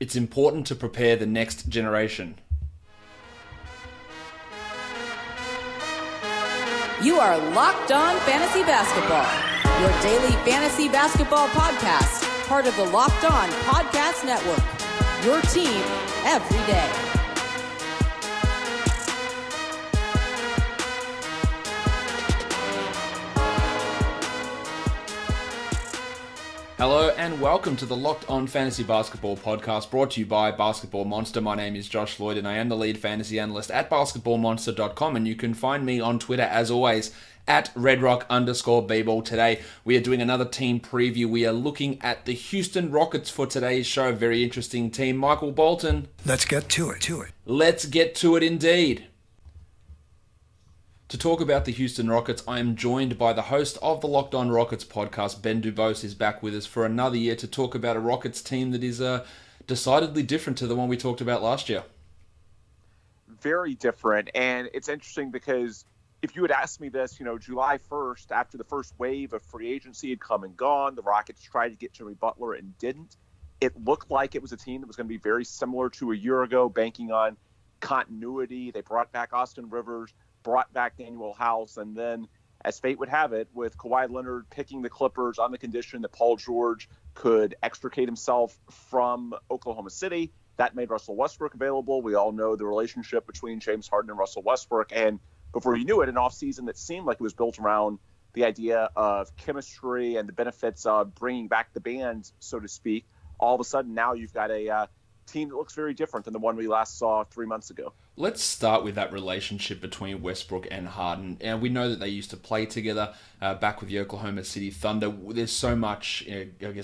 It's important to prepare the next generation. You are Locked On Fantasy Basketball, your daily fantasy basketball podcast, part of the Locked On Podcast Network, your team every day. Hello and welcome to the Locked On Fantasy Basketball podcast brought to you by Basketball Monster. My name is Josh Lloyd and I am the lead fantasy analyst at BasketballMonster.com, and you can find me on Twitter as always at RedRock_Bball. Today we are doing another team preview. We are looking at the Houston Rockets for today's show. Very interesting team. Michael Bolton. Let's get to it. Let's get to it indeed. To talk about the Houston Rockets, I am joined by the host of the Locked On Rockets podcast. Ben DuBose is back with us for another year to talk about a Rockets team that is decidedly different to the one we talked about last year. Very different, and it's interesting because if you had asked me this, July 1st, after the first wave of free agency had come and gone, the Rockets tried to get Jimmy Butler and didn't. It looked like it was a team that was going to be very similar to a year ago, banking on continuity. They brought back Austin Rivers, brought back Daniel House, and then, as fate would have it, with Kawhi Leonard picking the Clippers on the condition that Paul George could extricate himself from Oklahoma City, that made Russell Westbrook available. We all know the relationship between James Harden and Russell Westbrook, and before you knew it, an offseason that seemed like it was built around the idea of chemistry and the benefits of bringing back the band, so to speak. All of a sudden, now you've got a team that looks very different than the one we last saw 3 months ago. Let's start with that relationship between Westbrook and Harden. And we know that they used to play together back with the Oklahoma City Thunder. There's so much,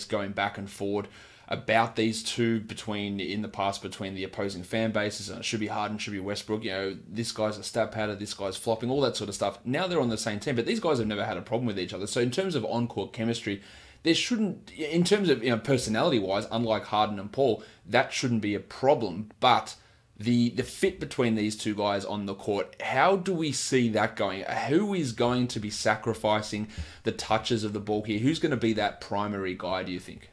going back and forward about these two in the past between the opposing fan bases. And it should be Harden, should be Westbrook. This guy's a stab powder, this guy's flopping, all that sort of stuff. Now they're on the same team, but these guys have never had a problem with each other. So in terms of on-court chemistry, there shouldn't, in terms of personality-wise, unlike Harden and Paul, that shouldn't be a problem. But the fit between these two guys on the court, how do we see that going? Who is going to be sacrificing the touches of the ball here? Who's going to be that primary guy, do you think?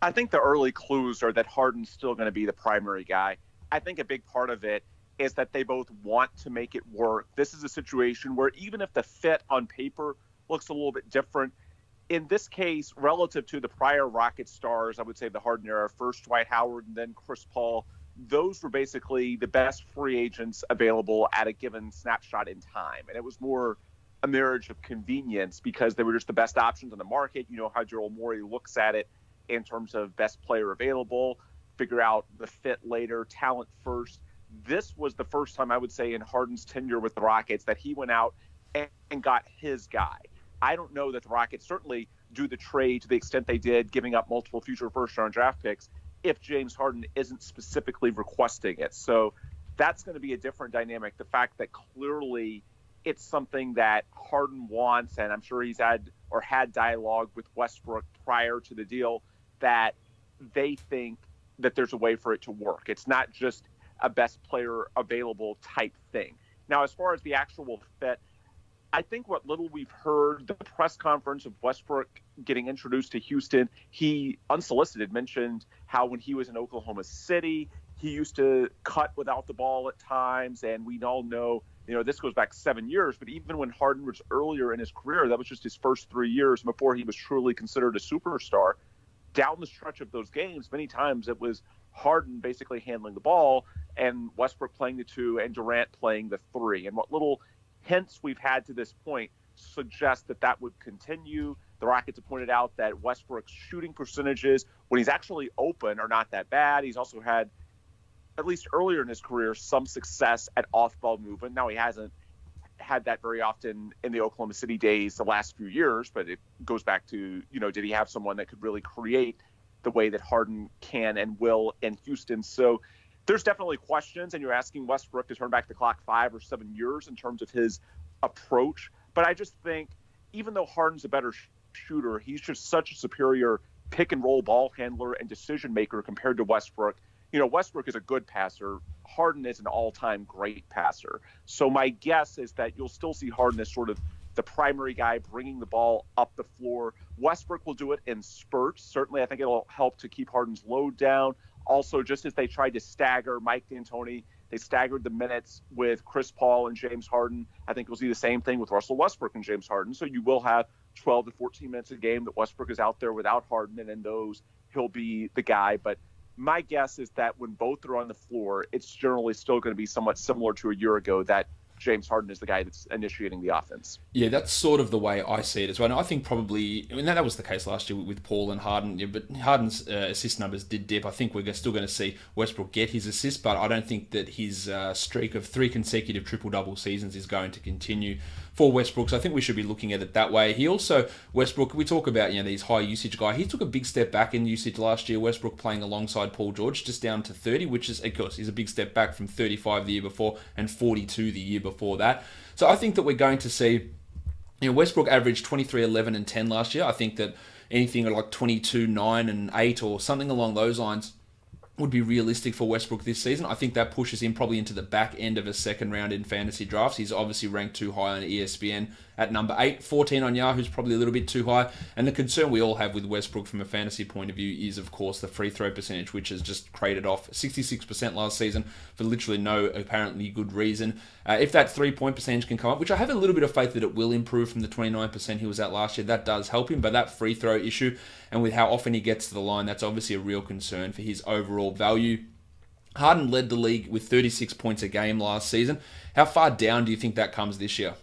I think the early clues are that Harden's still going to be the primary guy. I think a big part of it is that they both want to make it work. This is a situation where even if the fit on paper looks a little bit different, in this case, relative to the prior Rocket stars, I would say the Harden era, first Dwight Howard and then Chris Paul, those were basically the best free agents available at a given snapshot in time. And it was more a marriage of convenience because they were just the best options on the market. You know how Daryl Morey looks at it in terms of best player available, figure out the fit later, talent first. This was the first time, I would say, in Harden's tenure with the Rockets that he went out and got his guy. I don't know that the Rockets certainly do the trade to the extent they did, giving up multiple future first-round draft picks, if James Harden isn't specifically requesting it. So that's going to be a different dynamic. The fact that clearly it's something that Harden wants, and I'm sure he's had dialogue with Westbrook prior to the deal, that they think that there's a way for it to work. It's not just a best player available type thing. Now, as far as the actual fit, I think what little we've heard, the press conference of Westbrook getting introduced to Houston, he unsolicited mentioned how when he was in Oklahoma City, he used to cut without the ball at times. And we all know, this goes back 7 years, but even when Harden was earlier in his career, that was just his first 3 years before he was truly considered a superstar. Down the stretch of those games, many times it was Harden basically handling the ball and Westbrook playing the two and Durant playing the three. And what little hints we've had to this point suggest that would continue. The Rockets have pointed out that Westbrook's shooting percentages, when he's actually open, are not that bad. He's also had, at least earlier in his career, some success at off-ball movement. Now, he hasn't had that very often in the Oklahoma City days the last few years, but it goes back to, did he have someone that could really create the way that Harden can and will in Houston? So there's definitely questions, and you're asking Westbrook to turn back the clock 5 or 7 years in terms of his approach. But I just think even though Harden's a better shooter, he's just such a superior pick-and-roll ball handler and decision-maker compared to Westbrook. Westbrook is a good passer. Harden is an all-time great passer. So my guess is that you'll still see Harden as sort of the primary guy bringing the ball up the floor. Westbrook will do it in spurts. Certainly, I think it'll help to keep Harden's load down, Also, just as they tried to stagger Mike D'Antoni, they staggered the minutes with Chris Paul and James Harden. I think we'll see the same thing with Russell Westbrook and James Harden. So you will have 12 to 14 minutes a game that Westbrook is out there without Harden, and in those, he'll be the guy. But my guess is that when both are on the floor, it's generally still going to be somewhat similar to a year ago, that James Harden is the guy that's initiating the offense. Yeah, that's sort of the way I see it as well. And I think probably, I mean, that was the case last year with Paul and Harden, yeah, but Harden's assist numbers did dip. I think we're still going to see Westbrook get his assists, but I don't think that his streak of three consecutive triple-double seasons is going to continue for Westbrook. So I think we should be looking at it that way. He also, Westbrook, we talk about, you know, these high usage guy. He took a big step back in usage last year. Westbrook playing alongside Paul George, just down to 30, which is, of course, is a big step back from 35 the year before and 42 the year before that. So I think that we're going to see, you know, Westbrook averaged 23, 11, and 10 last year. I think that anything like 22, 9, and 8 or something along those lines would be realistic for Westbrook this season. I think that pushes him probably into the back end of a second round in fantasy drafts. He's obviously ranked too high on ESPN at number 8. 14 on Yahoo's probably a little bit too high. And the concern we all have with Westbrook from a fantasy point of view is, of course, the free throw percentage, which has just cratered off 66% last season for literally no apparently good reason. If that 3-point percentage can come up, which I have a little bit of faith that it will improve from the 29% he was at last year, that does help him. But that free throw issue, and with how often he gets to the line, that's obviously a real concern for his overall value. Harden led the league with 36 points a game last season. How far down do you think that comes this year?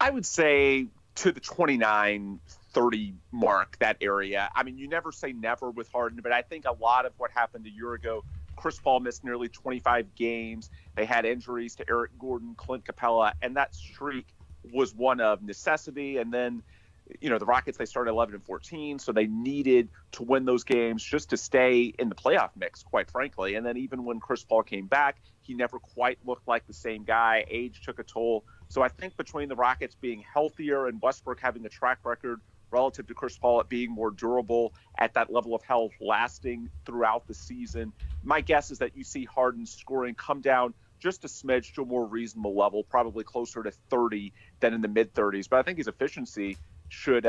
I would say to the 29, 30 mark, that area. I mean, you never say never with Harden, but I think a lot of what happened a year ago, Chris Paul missed nearly 25 games. They had injuries to Eric Gordon, Clint Capela, and that streak was one of necessity. And then, you know, the Rockets, they started 11-14, so they needed to win those games just to stay in the playoff mix, quite frankly. And then even when Chris Paul came back, he never quite looked like the same guy. Age took a toll. So I think between the Rockets being healthier and Westbrook having a track record relative to Chris Paul at being more durable at that level of health lasting throughout the season, my guess is that you see Harden's scoring come down just a smidge to a more reasonable level, probably closer to 30 than in the mid-30s. But I think his efficiency should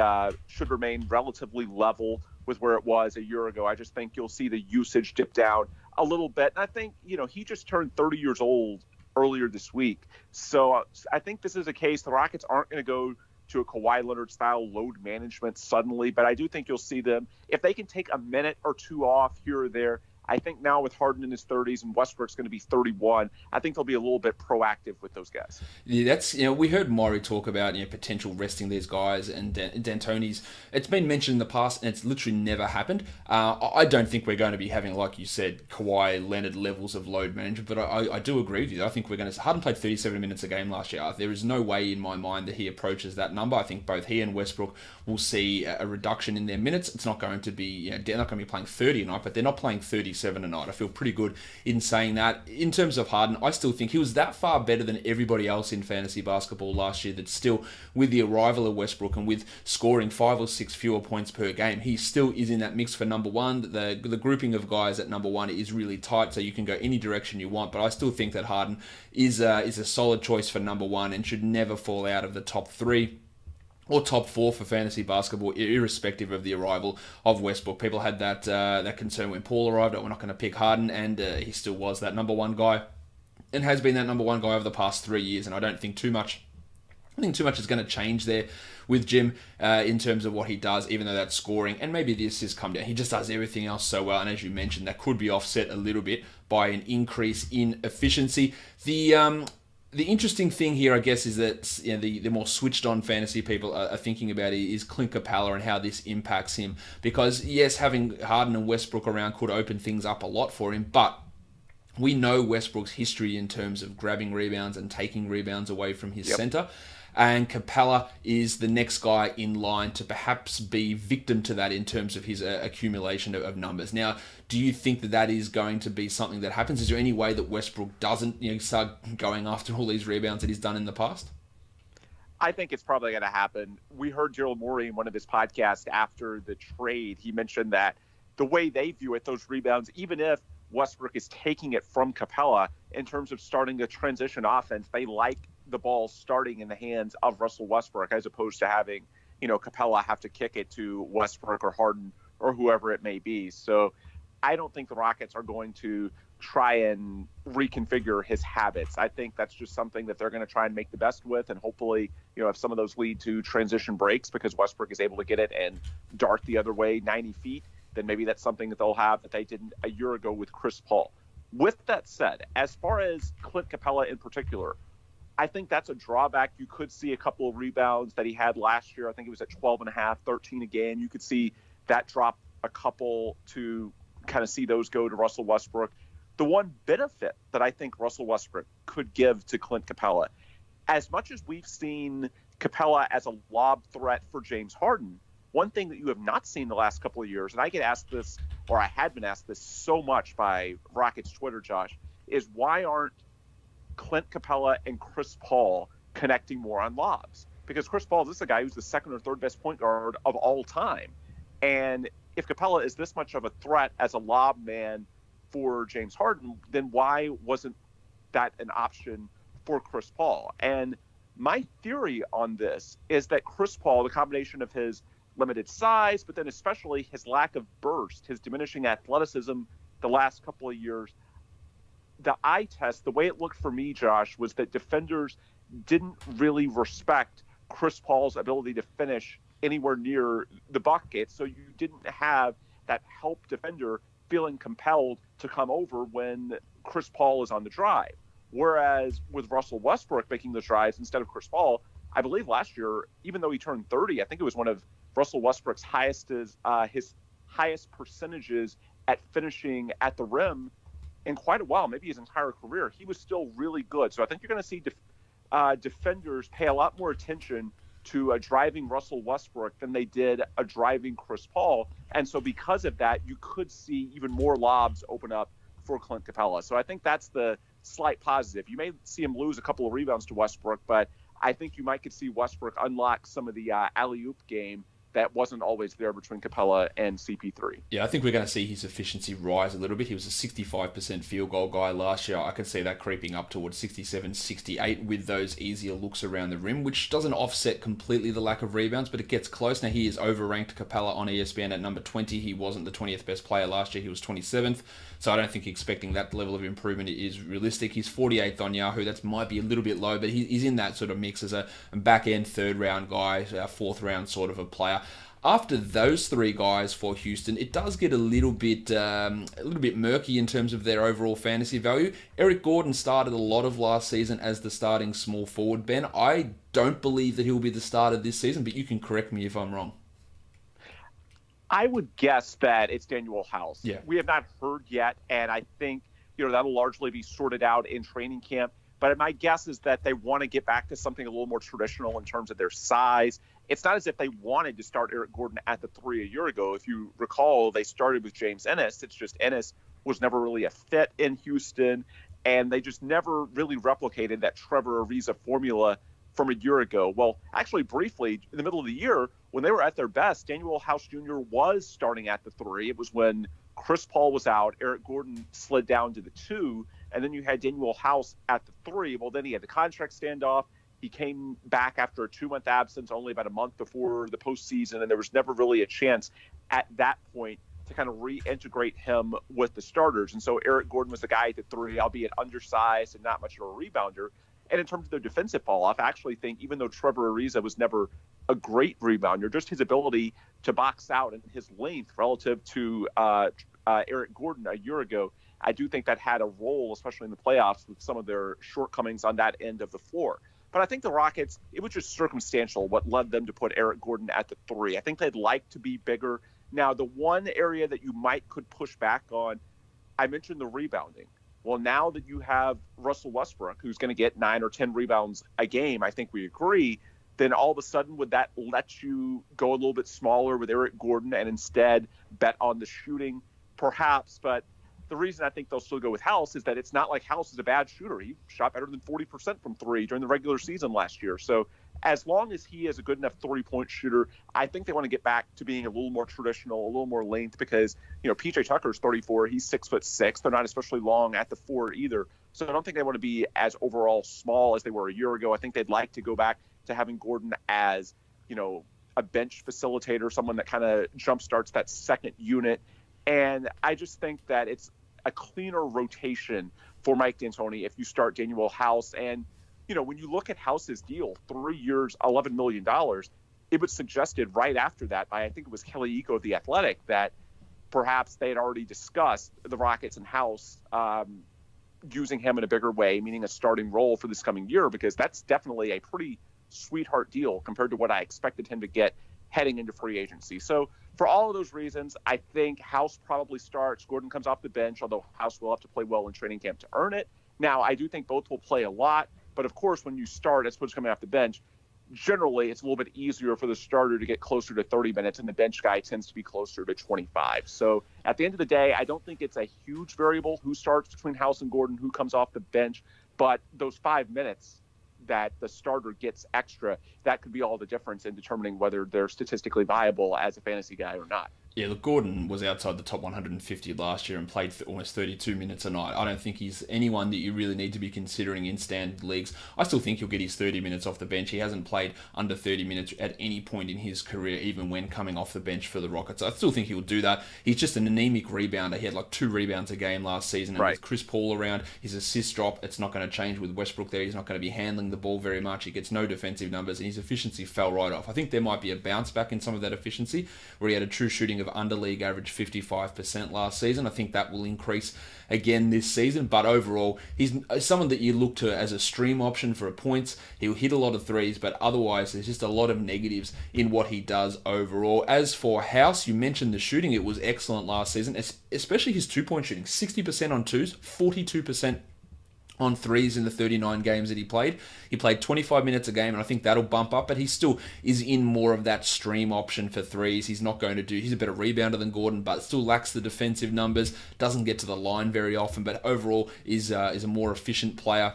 remain relatively level with where it was a year ago. I just think you'll see the usage dip down a little bit. And I think, you know, he just turned 30 years old earlier this week. So I think this is a case the Rockets aren't going to go to a Kawhi Leonard-style load management suddenly, but I do think you'll see them, if they can take a minute or two off here or there. I think now with Harden in his 30s and Westbrook's going to be 31, I think they'll be a little bit proactive with those guys. Yeah, that's, you know, we heard Morey talk about, you know, potential resting these guys and D'Antoni's. It's been mentioned in the past and it's literally never happened. I don't think we're going to be having, like you said, Kawhi Leonard levels of load management, but I do agree with you. I think we're going to. Harden played 37 minutes a game last year. There is no way in my mind that he approaches that number. I think both he and Westbrook will see a reduction in their minutes. It's not going to be, you know, they're not going to be playing 30 a night, but they're not playing 37 a night. I feel pretty good in saying that. In terms of Harden, I still think he was that far better than everybody else in fantasy basketball last year that still, with the arrival of Westbrook and with scoring 5 or 6 fewer points per game, he still is in that mix for number one. The grouping of guys at number one is really tight, so you can go any direction you want, but I still think that Harden is a solid choice for number one and should never fall out of the top 3 or top 4 for fantasy basketball, irrespective of the arrival of Westbrook. People had that concern when Paul arrived, we're not going to pick Harden, and he still was that number one guy and has been that number one guy over the past 3 years, and I don't think too much is going to change there with Jim in terms of what he does, even though that scoring and maybe the assists come down. He just does everything else so well, and as you mentioned, that could be offset a little bit by an increase in efficiency. The interesting thing here, I guess, is that, you know, the more switched-on fantasy people are thinking about is Clint Capela and how this impacts him. Because, yes, having Harden and Westbrook around could open things up a lot for him, but we know Westbrook's history in terms of grabbing rebounds and taking rebounds away from his center. And Capela is the next guy in line to perhaps be victim to that in terms of his accumulation of numbers. Now, do you think that is going to be something that happens? Is there any way that Westbrook doesn't, you know, start going after all these rebounds that he's done in the past? I think it's probably going to happen. We heard Daryl Morey in one of his podcasts after the trade. He mentioned that the way they view it, those rebounds, even if Westbrook is taking it from Capela in terms of starting a transition offense, they like the ball starting in the hands of Russell Westbrook as opposed to having, you know, Capela have to kick it to Westbrook or Harden or whoever it may be. So I don't think the Rockets are going to try and reconfigure his habits. I think that's just something that they're going to try and make the best with, and hopefully, you know, if some of those lead to transition breaks because Westbrook is able to get it and dart the other way 90 feet, then maybe that's something that they'll have that they didn't a year ago with Chris Paul. With that said, as far as Clint Capela in particular, I think that's a drawback. You could see a couple of rebounds that he had last year. I think it was at 12.5, 13 a game. You could see that drop a couple to kind of see those go to Russell Westbrook. The one benefit that I think Russell Westbrook could give to Clint Capela, as much as we've seen Capela as a lob threat for James Harden, one thing that you have not seen the last couple of years, and I get asked this, or I had been asked this so much by Rockets Twitter, Josh, is why aren't Clint Capela and Chris Paul connecting more on lobs? Because Chris Paul is a guy who's the second or third best point guard of all time. And if Capela is this much of a threat as a lob man for James Harden, then why wasn't that an option for Chris Paul? And my theory on this is that Chris Paul, the combination of his limited size, but then especially his lack of burst, his diminishing athleticism the last couple of years, the eye test, the way it looked for me, Josh, was that defenders didn't really respect Chris Paul's ability to finish anywhere near the bucket. So you didn't have that help defender feeling compelled to come over when Chris Paul is on the drive. Whereas with Russell Westbrook making the drives instead of Chris Paul, I believe last year, even though he turned 30, I think it was one of Russell Westbrook's highest percentages at finishing at the rim in quite a while, maybe his entire career. He was still really good. So I think you're going to see defenders pay a lot more attention to a driving Russell Westbrook than they did a driving Chris Paul. And so because of that, you could see even more lobs open up for Clint Capela. So I think that's the slight positive. You may see him lose a couple of rebounds to Westbrook, but I think you might could see Westbrook unlock some of the alley-oop game that wasn't always there between Capela and CP3. Yeah, I think we're going to see his efficiency rise a little bit. He was a 65% field goal guy last year. I can see that creeping up towards 67, 68 with those easier looks around the rim, which doesn't offset completely the lack of rebounds, but it gets close. Now, he is overranked Capela on ESPN at number 20. He wasn't the 20th best player last year. He was 27th. So I don't think expecting that level of improvement is realistic. He's 48th on Yahoo. That might be a little bit low, but he's in that sort of mix as a back-end third-round guy, a fourth-round sort of a player. After those three guys for Houston, it does get a little bit murky in terms of their overall fantasy value. Eric Gordon started a lot of last season as the starting small forward, Ben. I don't believe that he'll be the starter this season, but you can correct me if I'm wrong. I would guess that it's Daniel House. Yeah. We have not heard yet, and I think that'll largely be sorted out in training camp. But my guess is that they want to get back to something a little more traditional in terms of their size. It's not as if they wanted to start Eric Gordon at the 3 a year ago. If you recall, they started with James Ennis. It's just Ennis was never really a fit in Houston, and they just never really replicated that Trevor Ariza formula from a year ago. Well, actually, briefly, in the middle of the year, when they were at their best, Daniel House Jr. was starting at the 3. It was when Chris Paul was out, Eric Gordon slid down to the 2, and then you had Daniel House at the 3. Well, then he had the contract standoff. He came back after a 2-month absence, only about a month before the postseason, and there was never really a chance at that point to kind of reintegrate him with the starters. And so Eric Gordon was the guy at the 3, albeit undersized and not much of a rebounder. And in terms of their defensive fall-off, I actually think even though Trevor Ariza was never a great rebounder, just his ability to box out and his length relative to Eric Gordon a year ago, I do think that had a role, especially in the playoffs, with some of their shortcomings on that end of the floor. But I think the Rockets, it was just circumstantial what led them to put Eric Gordon at the 3. I think they'd like to be bigger. Now, the one area that you could push back on, I mentioned the rebounding. Well, now that you have Russell Westbrook, who's going to get 9 or 10 rebounds a game, I think we agree, then all of a sudden would that let you go a little bit smaller with Eric Gordon and instead bet on the shooting? Perhaps, but the reason I think they'll still go with House is that it's not like House is a bad shooter. He shot better than 40% from 3 during the regular season last year. So as long as he is a good enough three-point shooter, I think they want to get back to being a little more traditional, a little more length, because PJ Tucker's 34. He's 6'6". They're not especially long at the 4 either. So I don't think they want to be as overall small as they were a year ago. I think they'd like to go back to having Gordon as a bench facilitator, someone that kind of jump starts that second unit. And I just think that it's a cleaner rotation for Mike D'Antoni if you start Daniel House. And, you know, when you look at House's deal, 3 years, $11 million, it was suggested right after that by, I think it was Kelly Eco of The Athletic, that perhaps they had already discussed the Rockets and House using him in a bigger way, meaning a starting role for this coming year, because that's definitely a pretty sweetheart deal compared to what I expected him to get heading into free agency. So for all of those reasons, I think House probably starts. Gordon comes off the bench, although House will have to play well in training camp to earn it. Now, I do think both will play a lot, but of course, when you start as opposed to coming off the bench, generally it's a little bit easier for the starter to get closer to 30 minutes, and the bench guy tends to be closer to 25. So at the end of the day, I don't think it's a huge variable who starts between House and Gordon, who comes off the bench, but those 5 minutes that the starter gets extra, that could be all the difference in determining whether they're statistically viable as a fantasy guy or not. Yeah, look, Gordon was outside the top 150 last year and played almost 32 minutes a night. I don't think he's anyone that you really need to be considering in standard leagues. I still think he'll get his 30 minutes off the bench. He hasn't played under 30 minutes at any point in his career, even when coming off the bench for the Rockets. I still think he'll do that. He's just an anemic rebounder. He had like 2 rebounds a game last season. And right, with Chris Paul around, his assists drop. It's not going to change with Westbrook there. He's not going to be handling the ball very much. He gets no defensive numbers, and his efficiency fell right off. I think there might be a bounce back in some of that efficiency where he had a true shooting of under league average 55% last season. I think that will increase again this season, but overall he's someone that you look to as a stream option for points. He'll hit a lot of threes, but otherwise there's just a lot of negatives in what he does overall. As for House, you mentioned the shooting. It was excellent last season, especially his two-point shooting, 60% on twos, 42% on threes in the 39 games that he played. He played 25 minutes a game, and I think that'll bump up, but he still is in more of that stream option for threes. He's not going to do, he's a better rebounder than Gordon, but still lacks the defensive numbers, doesn't get to the line very often, but overall is a more efficient player.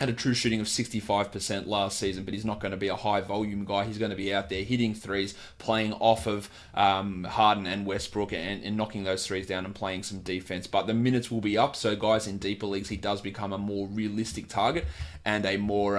Had a true shooting of 65% last season, but he's not going to be a high volume guy. He's going to be out there hitting threes, playing off of Harden and Westbrook and knocking those threes down and playing some defense. But the minutes will be up, so guys in deeper leagues, he does become a more realistic target and a more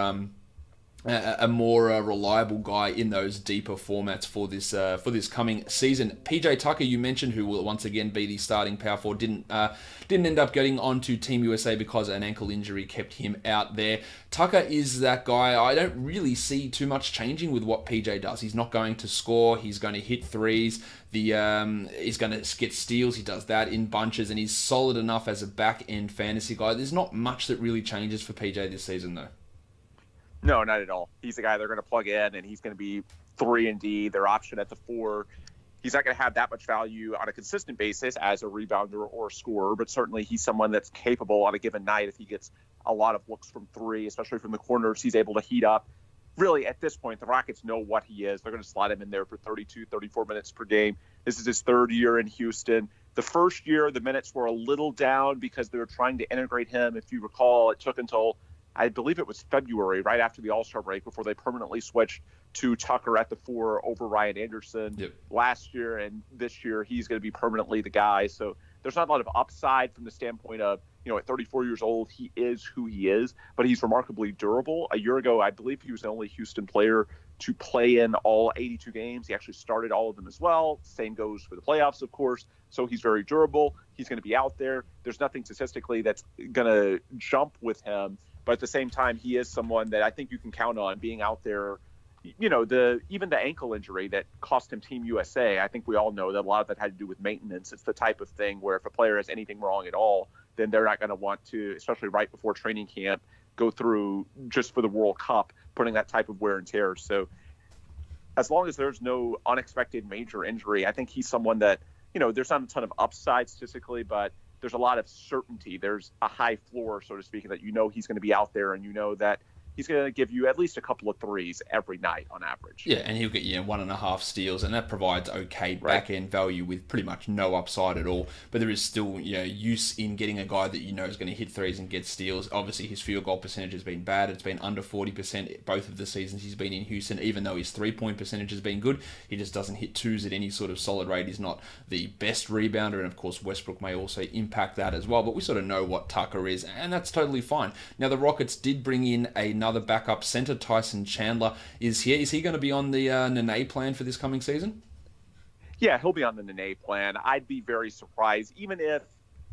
reliable guy in those deeper formats for this coming season. PJ Tucker, you mentioned, who will once again be the starting power forward, didn't end up getting onto Team USA because an ankle injury kept him out there. Tucker is that guy. I don't really see too much changing with what PJ does. He's not going to score. He's going to hit threes. He's going to get steals. He does that in bunches, and he's solid enough as a back-end fantasy guy. There's not much that really changes for PJ this season, though. No, not at all. He's a guy they're going to plug in, and he's going to be 3 and D, their option at the 4. He's not going to have that much value on a consistent basis as a rebounder or a scorer, but certainly he's someone that's capable on a given night if he gets a lot of looks from 3, especially from the corners. He's able to heat up. Really, at this point, the Rockets know what he is. They're going to slot him in there for 32, 34 minutes per game. This is his 3rd year in Houston. The first year, the minutes were a little down because they were trying to integrate him. If you recall, it took until I believe it was February, right after the All-Star break, before they permanently switched to Tucker at the 4 over Ryan Anderson. Yep. Last year and this year, he's going to be permanently the guy. So there's not a lot of upside from the standpoint of, you know, at 34 years old, he is who he is, but he's remarkably durable. A year ago, I believe he was the only Houston player to play in all 82 games. He actually started all of them as well. Same goes for the playoffs, of course. So he's very durable. He's going to be out there. There's nothing statistically that's going to jump with him. But at the same time, he is someone that I think you can count on being out there. You know, even the ankle injury that cost him Team USA, I think we all know that a lot of that had to do with maintenance. It's the type of thing where if a player has anything wrong at all, then they're not going to want to, especially right before training camp, go through just for the World Cup, putting that type of wear and tear. So as long as there's no unexpected major injury, I think he's someone that, you know, there's not a ton of upside statistically, but there's a lot of certainty. There's a high floor, so to speak, that you know he's going to be out there, and you know that he's going to give you at least a couple of threes every night on average. Yeah, and he'll get you 1.5 steals, and that provides okay back-end value with pretty much no upside at all. But there is still, you know, use in getting a guy that you know is going to hit threes and get steals. Obviously, his field goal percentage has been bad. It's been under 40% both of the seasons he's been in Houston, even though his three-point percentage has been good. He just doesn't hit twos at any sort of solid rate. He's not the best rebounder, and of course, Westbrook may also impact that as well. But we sort of know what Tucker is, and that's totally fine. Now, the Rockets did bring in another backup center. Tyson Chandler is here. Is he going to be on the Nene plan for this coming season? yeah, he'll be on the Nene plan. I'd be very surprised. Even if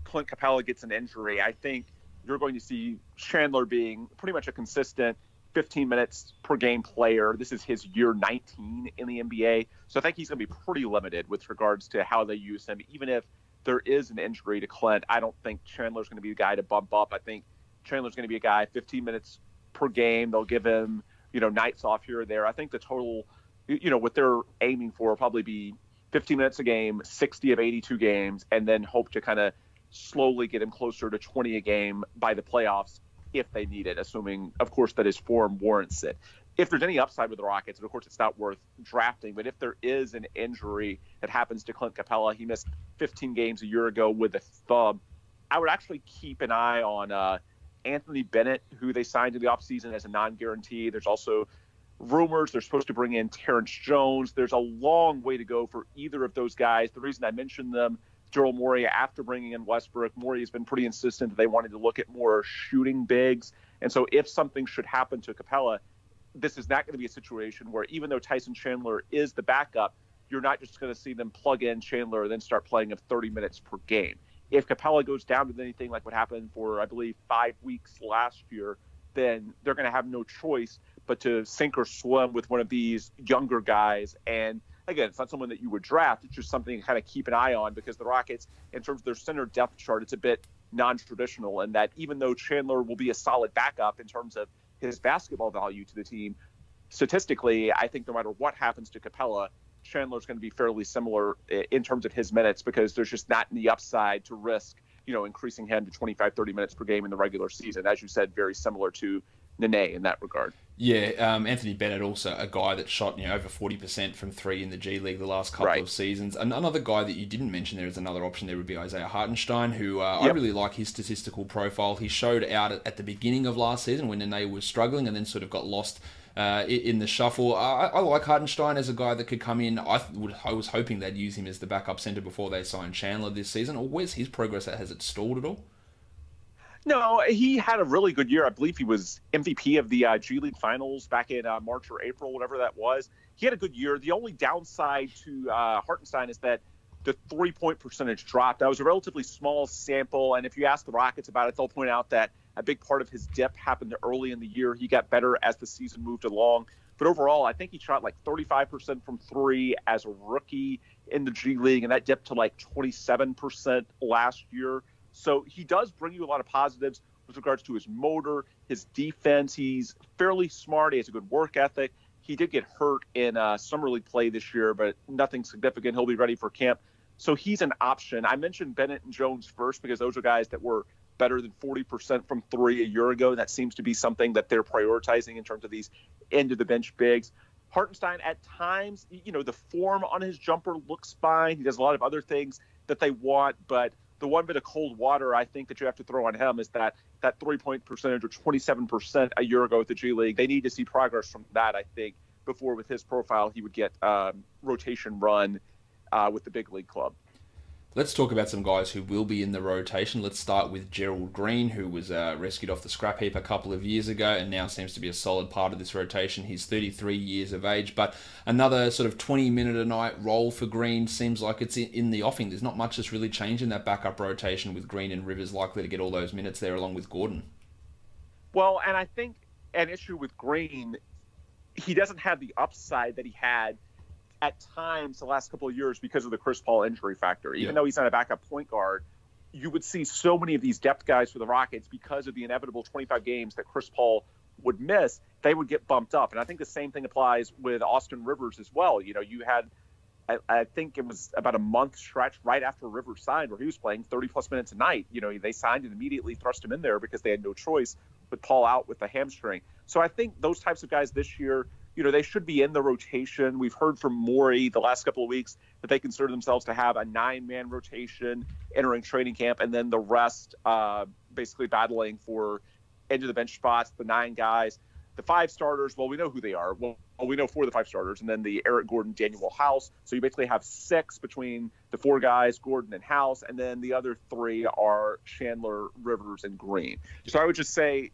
Clint Capela gets an injury, I think you're going to see Chandler being pretty much a consistent 15 minutes per game player. This is his year 19 in the NBA. So I think he's going to be pretty limited with regards to how they use him. Even if there is an injury to Clint, I don't think Chandler's going to be the guy to bump up. I think Chandler's going to be a guy 15 minutes per game. They'll give him, you know, nights off here or there. I think the total, you know, what they're aiming for will probably be 15 minutes a game, 60 of 82 games, and then hope to kind of slowly get him closer to 20 a game by the playoffs if they need it, assuming, of course, that his form warrants it. If there's any upside with the Rockets, and of course it's not worth drafting, but if there is an injury that happens to Clint Capela, he missed 15 games a year ago with a thumb, I would actually keep an eye on Anthony Bennett, who they signed in the offseason as a non-guarantee. There's also rumors they're supposed to bring in Terrence Jones. There's a long way to go for either of those guys. The reason I mentioned them, Daryl Morey, after bringing in Westbrook, Morey has been pretty insistent that they wanted to look at more shooting bigs. And so if something should happen to Capela, this is not going to be a situation where even though Tyson Chandler is the backup, you're not just going to see them plug in Chandler and then start playing him 30 minutes per game. If Capela goes down with anything like what happened for, I believe, 5 weeks last year, then they're going to have no choice but to sink or swim with one of these younger guys. And again, it's not someone that you would draft. It's just something to kind of keep an eye on because the Rockets, in terms of their center depth chart, it's a bit non-traditional in that even though Chandler will be a solid backup in terms of his basketball value to the team, statistically, I think no matter what happens to Capela, Chandler's going to be fairly similar in terms of his minutes because there's just not the upside to risk, you know, increasing him to 25, 30 minutes per game in the regular season. As you said, very similar to Nene in that regard. Yeah, Anthony Bennett, also a guy that shot, you know, over 40% from three in the G League the last couple of seasons. And another guy that you didn't mention there as another option there would be Isaiah Hartenstein, who I really like his statistical profile. He showed out at the beginning of last season when Nene was struggling and then sort of got lost in the shuffle. I like Hartenstein as a guy that could come in. I was hoping they'd use him as the backup center before they signed Chandler this season. Or where's his progress? Has it stalled at all? No, he had a really good year. I believe he was MVP of the G League Finals back in March or April, whatever that was. He had a good year. The only downside to Hartenstein is that the three-point percentage dropped. That was a relatively small sample, and if you ask the Rockets about it, they'll point out that a big part of his dip happened early in the year. He got better as the season moved along. But overall, I think he shot like 35% from three as a rookie in the G League, and that dipped to like 27% last year. So he does bring you a lot of positives with regards to his motor, his defense. He's fairly smart. He has a good work ethic. He did get hurt in summer league play this year, but nothing significant. He'll be ready for camp. So he's an option. I mentioned Bennett and Jones first because those are guys that were better than 40% from three a year ago. That seems to be something that they're prioritizing in terms of these end-of-the-bench bigs. Hartenstein, at times, you know, the form on his jumper looks fine. He does a lot of other things that they want, but the one bit of cold water I think that you have to throw on him is that three-point percentage or 27% a year ago at the G League. They need to see progress from that, I think, before with his profile he would get rotation run with the big league club. Let's talk about some guys who will be in the rotation. Let's start with Gerald Green, who was rescued off the scrap heap a couple of years ago and now seems to be a solid part of this rotation. He's 33 years of age, but another sort of 20-minute-a-night role for Green seems like it's in the offing. There's not much that's really changed in that backup rotation with Green and Rivers likely to get all those minutes there along with Gordon. Well, and I think an issue with Green, he doesn't have the upside that he had at times the last couple of years because of the Chris Paul injury factor. Even though he's not a backup point guard, you would see so many of these depth guys for the Rockets because of the inevitable 25 games that Chris Paul would miss, they would get bumped up. And I think the same thing applies with Austin Rivers as well. You know, you had, I think it was about a month stretch right after Rivers signed where he was playing 30-plus minutes a night. You know, they signed and immediately thrust him in there because they had no choice with Paul out with the hamstring. So I think those types of guys this year, you know, they should be in the rotation. We've heard from Morey the last couple of weeks that they consider themselves to have a 9-man rotation entering training camp, and then the rest basically battling for end-of-the-bench spots, the 9 guys. The 5 starters, well, we know who they are. Well, we know 4 of the 5 starters, and then the Eric Gordon, Daniel House. So you basically have 6 between the 4 guys, Gordon and House, and then the other 3 are Chandler, Rivers, and Green. So I would just say,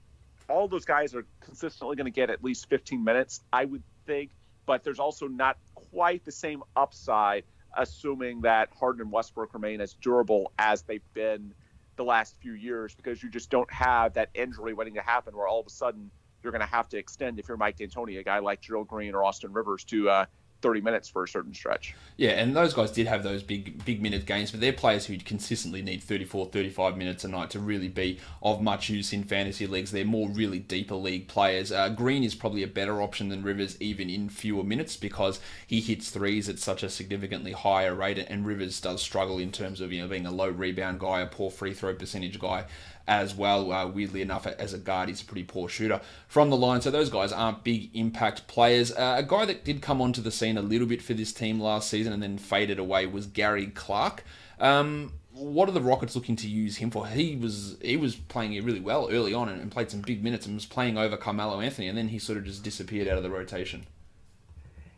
all those guys are consistently going to get at least 15 minutes, I would think, but there's also not quite the same upside assuming that Harden and Westbrook remain as durable as they've been the last few years, because you just don't have that injury waiting to happen where all of a sudden you're going to have to extend, if you're Mike D'Antoni, a guy like Gerald Green or Austin Rivers, to 30 minutes for a certain stretch. Yeah, and those guys did have those big minute games, but they're players who consistently need 34, 35 minutes a night to really be of much use in fantasy leagues. They're more really deeper league players. Green is probably a better option than Rivers, even in fewer minutes, because he hits threes at such a significantly higher rate, and Rivers does struggle in terms of, you know, being a low rebound guy, a poor free throw percentage guy as well. Weirdly enough, as a guard, he's a pretty poor shooter from the line. So those guys aren't big impact players. A guy that did come onto the scene a little bit for this team last season and then faded away was Gary Clark. What are the Rockets looking to use him for? He was playing it really well early on and played some big minutes and was playing over Carmelo Anthony, and then he sort of just disappeared out of the rotation.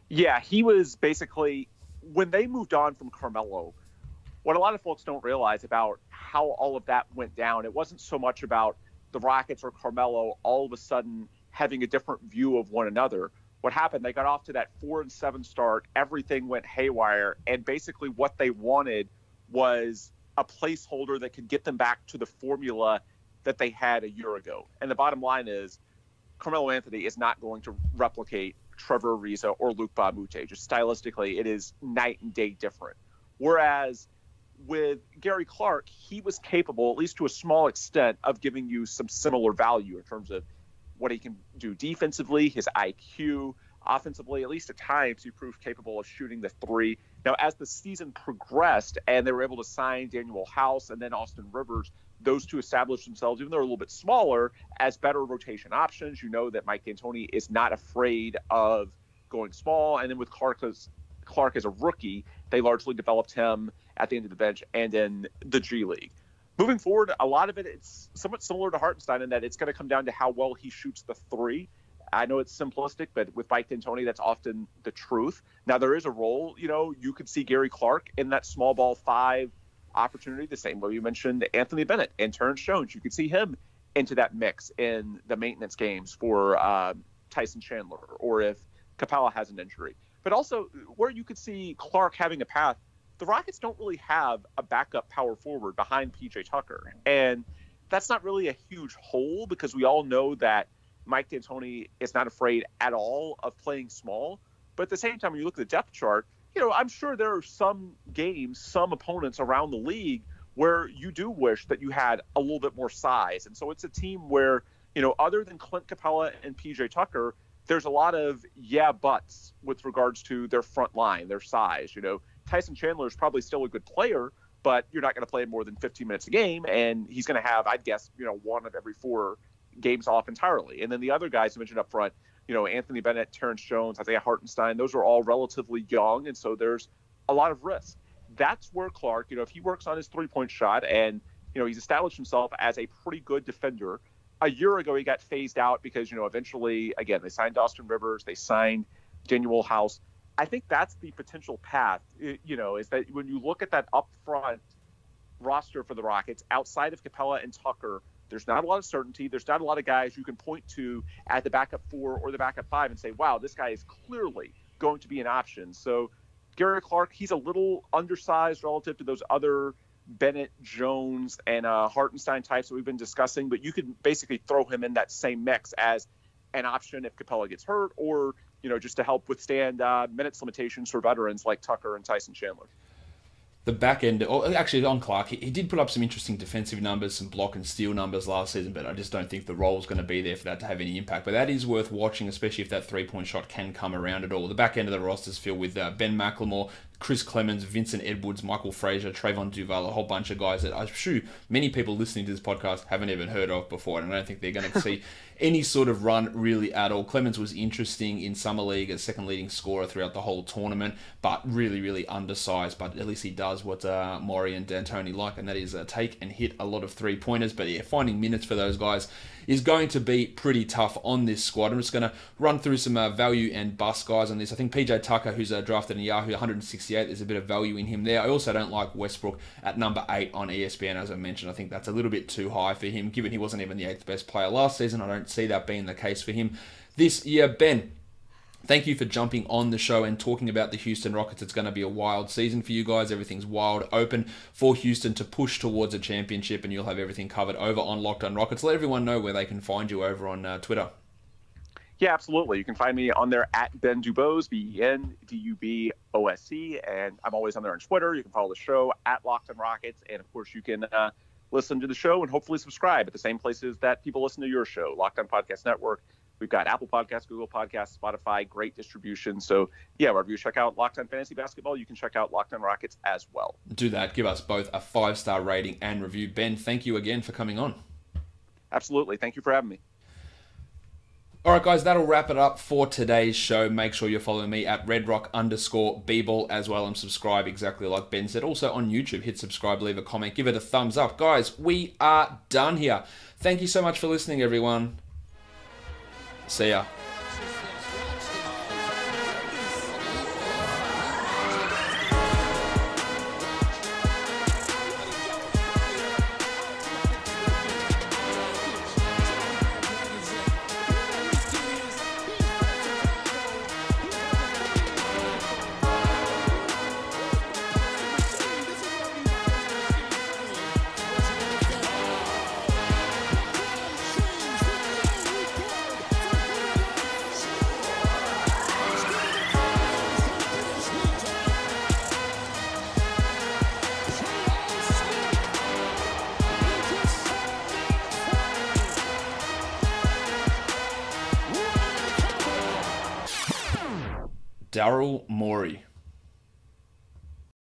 Yeah, he was basically, when they moved on from Carmelo, what a lot of folks don't realize about how all of that went down, it wasn't so much about the Rockets or Carmelo all of a sudden having a different view of one another. What happened, they got off to that 4-7 start, everything went haywire, and basically what they wanted was a placeholder that could get them back to the formula that they had a year ago. And the bottom line is, Carmelo Anthony is not going to replicate Trevor Ariza or Luke Mbamute. Just stylistically, it is night and day different. Whereas with Gary Clark, he was capable, at least to a small extent, of giving you some similar value in terms of what he can do defensively, his IQ, offensively. At least at times, he proved capable of shooting the three. Now, as the season progressed and they were able to sign Daniel House and then Austin Rivers, those two established themselves, even though they're a little bit smaller, as better rotation options. You know that Mike D'Antoni is not afraid of going small. And then with Clark as a rookie, they largely developed him at the end of the bench and in the G League. Moving forward, a lot of it's somewhat similar to Hartenstein in that it's going to come down to how well he shoots the three. I know it's simplistic, but with Mike D'Antoni, that's often the truth. Now, there is a role, you know, you could see Gary Clark in that small ball five opportunity, the same way you mentioned Anthony Bennett and Terrence Jones. You could see him into that mix in the maintenance games for Tyson Chandler, or if Capela has an injury. But also, where you could see Clark having a path, the Rockets don't really have a backup power forward behind PJ Tucker. And that's not really a huge hole, because we all know that Mike D'Antoni is not afraid at all of playing small. But at the same time, when you look at the depth chart, you know, I'm sure there are some games, some opponents around the league where you do wish that you had a little bit more size. And so it's a team where, you know, other than Clint Capela and PJ Tucker, there's a lot of buts with regards to their front line, their size. You know, Tyson Chandler is probably still a good player, but you're not going to play more than 15 minutes a game, and he's going to have, I'd guess, you know, one of every four games off entirely. And then the other guys you mentioned up front, you know, Anthony Bennett, Terrence Jones, Isaiah Hartenstein, those are all relatively young, and so there's a lot of risk. That's where Clark, you know, if he works on his three-point shot and, you know, he's established himself as a pretty good defender. A year ago, he got phased out because, you know, eventually, again, they signed Austin Rivers, they signed Daniel House. I think that's the potential path, you know, is that when you look at that upfront roster for the Rockets, outside of Capela and Tucker, there's not a lot of certainty. There's not a lot of guys you can point to at the backup four or the backup five and say, wow, this guy is clearly going to be an option. So Gary Clark, he's a little undersized relative to those other Bennett, Jones, and Hartenstein types that we've been discussing, but you could basically throw him in that same mix as an option if Capela gets hurt, or, you know, just to help withstand minutes limitations for veterans like Tucker and Tyson Chandler. The back end, or actually on Clark, he did put up some interesting defensive numbers, some block and steal numbers last season, but I just don't think the role is going to be there for that to have any impact. But that is worth watching, especially if that three-point shot can come around at all. The back end of the roster is filled with Ben McLemore, Chris Clemens, Vincent Edwards, Michael Frazier, Trayvon Duval, a whole bunch of guys that I'm sure many people listening to this podcast haven't even heard of before, and I don't think they're going to see any sort of run really at all. Clemens was interesting in Summer League as second leading scorer throughout the whole tournament, but really, really undersized, but at least he does what Morey and D'Antoni like, and that is take and hit a lot of three-pointers. But yeah, finding minutes for those guys is going to be pretty tough on this squad. I'm just going to run through some value and bust guys on this. I think PJ Tucker, who's drafted in Yahoo, 168, there's a bit of value in him there. I also don't like Westbrook at number 8 on ESPN, as I mentioned. I think that's a little bit too high for him, given he wasn't even the 8th best player last season. I don't see that being the case for him this year. Ben, Thank you for jumping on the show and talking about the Houston Rockets. It's going to be a wild season for you guys. Everything's wide open for Houston to push towards a championship, and you'll have everything covered over on Locked On Rockets. Let everyone know where they can find you over on Twitter. Yeah, absolutely. You can find me on there at Ben DuBose, BenDuBose, and I'm always on there on Twitter. You can follow the show at Locked On Rockets, and of course you can listen to the show and hopefully subscribe at the same places that people listen to your show, Locked On Podcast Network. We've got Apple Podcasts, Google Podcasts, Spotify, great distribution. So, yeah, wherever you check out Locked On Fantasy Basketball, you can check out Locked On Rockets as well. Do that. Give us both a 5-star rating and review. Ben, thank you again for coming on. Absolutely. Thank you for having me. All right, guys, that'll wrap it up for today's show. Make sure you're following me at RedRock_Bball as well, and subscribe, exactly like Ben said. Also on YouTube, hit subscribe, leave a comment, give it a thumbs up. Guys, we are done here. Thank you so much for listening, everyone. See ya. Daryl Morey.